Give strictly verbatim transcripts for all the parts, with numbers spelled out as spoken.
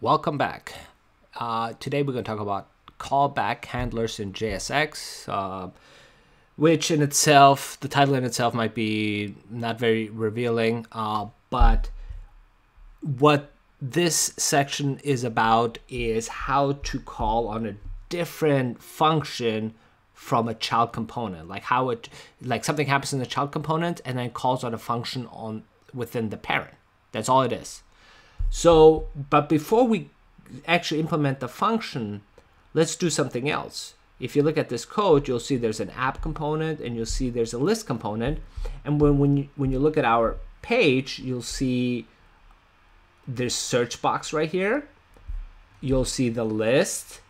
Welcome back. Uh, today we're going to talk about callback handlers in J S X, uh, which in itself, the title in itself might be not very revealing, uh, but what this section is about is how to call on a different function from a child component, like how it, like something happens in the child component and then calls on a function on within the parent. That's all it is. So, but before we actually implement the function, let's do something else. If you look at this code, you'll see there's an app component and you'll see there's a list component. And when, when, you, when you look at our page, you'll see this search box right here. You'll see the list.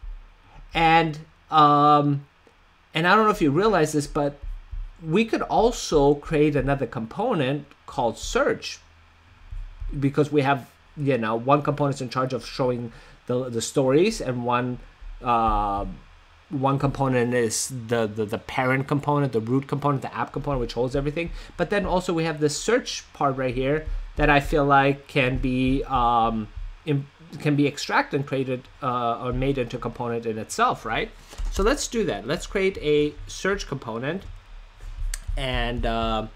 And, um, and I don't know if you realize this, but we could also create another component called search because we have, you know, one component's in charge of showing the the stories, and one uh, one component is the, the the parent component, the root component, the app component, which holds everything. But then also we have this search part right here that I feel like can be um, in, can be extracted and created uh, or made into a component in itself, right? So let's do that. Let's create a search component, and uh,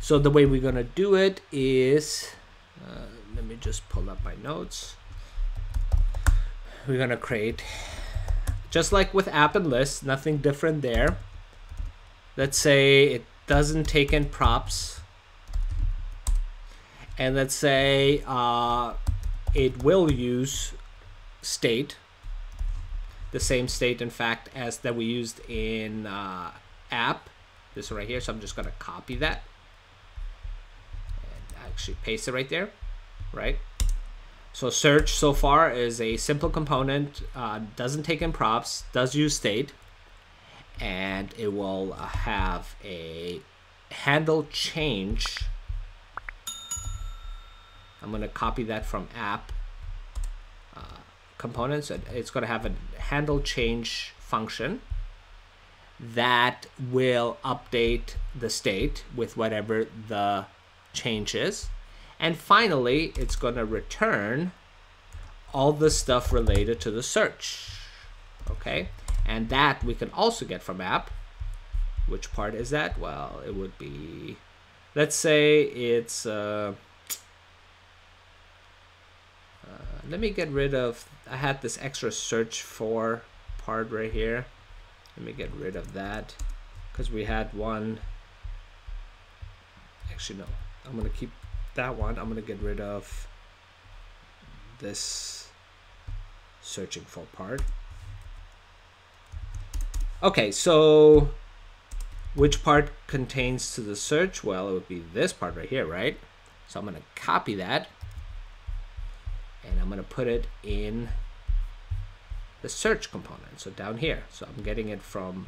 so the way we're gonna do it is. Uh, Let me just pull up my notes. We're gonna create, just like with app and list, nothing different there. Let's say it doesn't take in props. And let's say uh, it will use state, the same state in fact as that we used in uh, app, this right here. So I'm just gonna copy that and actually paste it right there. Right, so search so far is a simple component, uh, doesn't take in props, does use state, and it will have a handle change. I'm going to copy that from app uh, components, and it's going to have a handle change function that will update the state with whatever the change is. And finally, it's going to return all the stuff related to the search, okay? And that we can also get from app. Which part is that? Well, it would be, let's say it's, uh, uh, let me get rid of, I had this extra search for part right here. Let me get rid of that because we had one, actually no, I'm going to keep that one. I'm gonna get rid of this searching for part. Okay, so which part contains to the search? Well, it would be this part right here, right? So I'm gonna copy that and I'm gonna put it in the search component. So down here. So I'm getting it from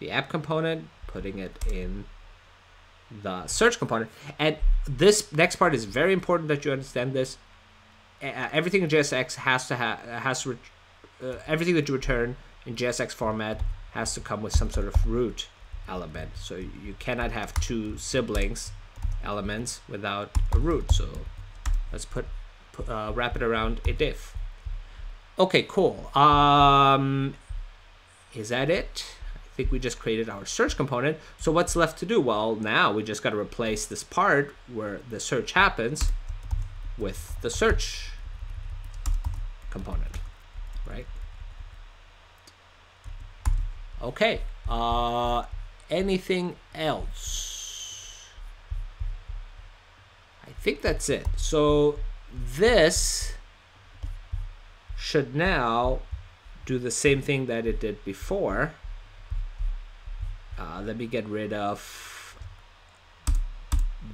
the app component, putting it in the search component. And this next part is very important that you understand this. Everything in J S X has to have has to uh, everything that you return in J S X format has to come with some sort of root element. So you cannot have two siblings elements without a root. So let's put uh, wrap it around a div. Okay, cool. Um, is that it? I think we just created our search component. So what's left to do? Well, now we just got to replace this part where the search happens with the search component, right? Okay. Uh, anything else? I think that's it. So this should now do the same thing that it did before. Uh, let me get rid of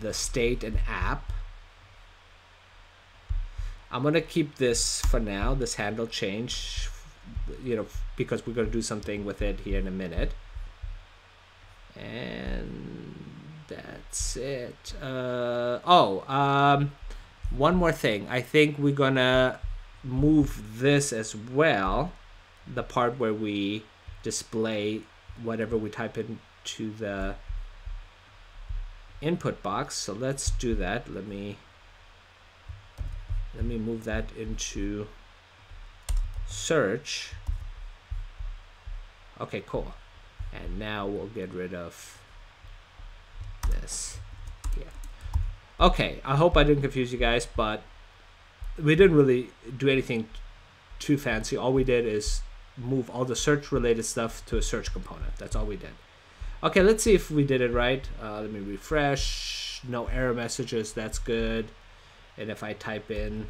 the state and app. I'm gonna keep this for now, this handle change, you know, because we're gonna do something with it here in a minute. And that's it. Uh, oh, um, one more thing. I think we're gonna move this as well, the part where we display whatever we type into the input box. So let's do that. Let me Let me move that into search. Okay, cool. And now we'll get rid of this here. Okay, I hope I didn't confuse you guys, but we didn't really do anything too fancy. All we did is move all the search related stuff to a search component. That's all we did. Okay, let's see if we did it right. Uh, let me refresh. No error messages, that's good. And if I type in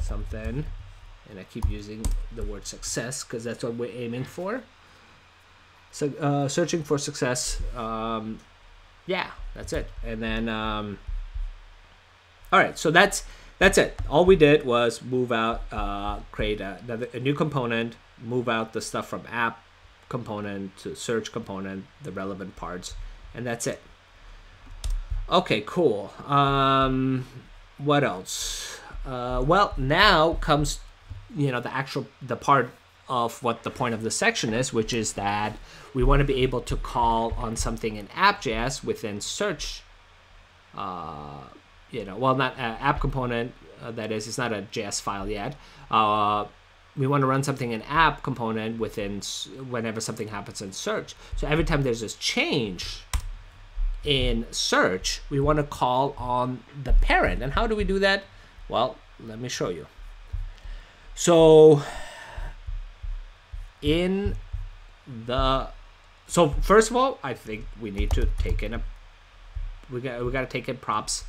something, and I keep using the word success because that's what we're aiming for. So uh, searching for success. Um, yeah, that's it. And then, um, all right, so that's that's it. All we did was move out, uh, create a, another, a new component, move out the stuff from app component to search component, the relevant parts, and that's it. Okay, cool. Um, what else? Uh, well, now comes, you know, the actual, the part of what the point of the section is, which is that we want to be able to call on something in app.js within search, uh, you know, well, not uh, app component, uh, that is, it's not a J S file yet. Uh, we want to run something in app component within whenever something happens in search. So every time there's this change in search, we want to call on the parent. And how do we do that? Well, let me show you. So in the, so first of all, I think we need to take in a, we got, we got to take in props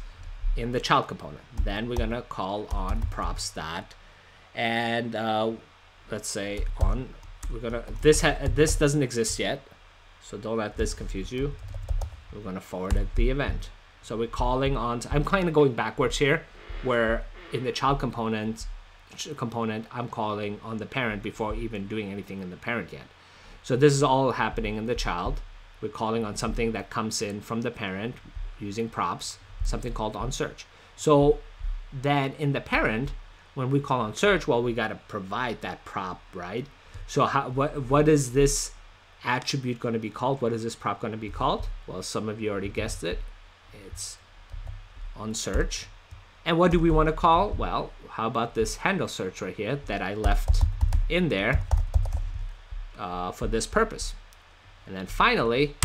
in the child component. Then we're going to call on props that, and uh, let's say on, we're going to, this, ha, this doesn't exist yet. So don't let this confuse you. We're going to forward at the event. So we're calling on, I'm kind of going backwards here, where in the child component, component I'm calling on the parent before even doing anything in the parent yet. So this is all happening in the child. We're calling on something that comes in from the parent using props, something called on search. So then in the parent, when we call on search, well, we got to provide that prop, right? So how, what, what is this attribute going to be called? What is this prop going to be called? Well, some of you already guessed it. It's on search. And what do we want to call? Well, how about this handle search right here that I left in there uh, for this purpose? And then finally,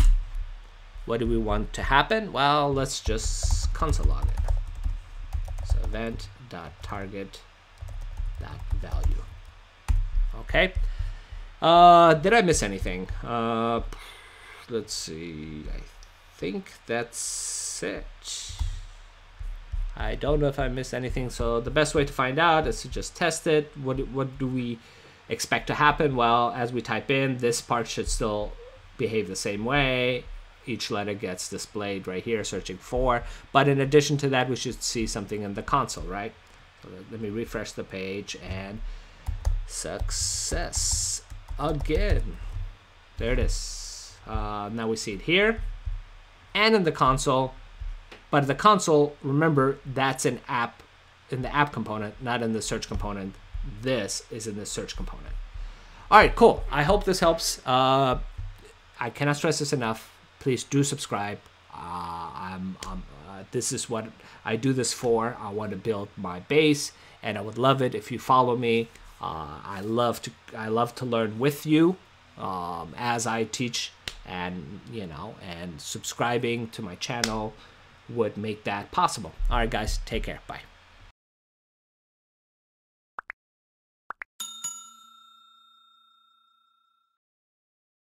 what do we want to happen? Well, let's just console log it. So event.target.value. Okay. Uh, did I miss anything? Uh, let's see. I think that's it. I don't know if I missed anything. So the best way to find out is to just test it. What, what do we expect to happen? Well, as we type in, this part should still behave the same way. Each letter gets displayed right here, searching for. But in addition to that, we should see something in the console, right? So let me refresh the page and success again. There it is. Uh, now we see it here and in the console. But the console, remember, that's an app, in the app component, not in the search component. This is in the search component. All right, cool. I hope this helps. Uh, I cannot stress this enough. Please do subscribe. Uh, I'm, I'm, uh, this is what I do this for. I want to build my base, and I would love it if you follow me. Uh, I love to, I love to learn with you um, as I teach, and you know, and subscribing to my channel would make that possible. All right, guys, take care. Bye.